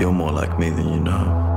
You're more like me than you know.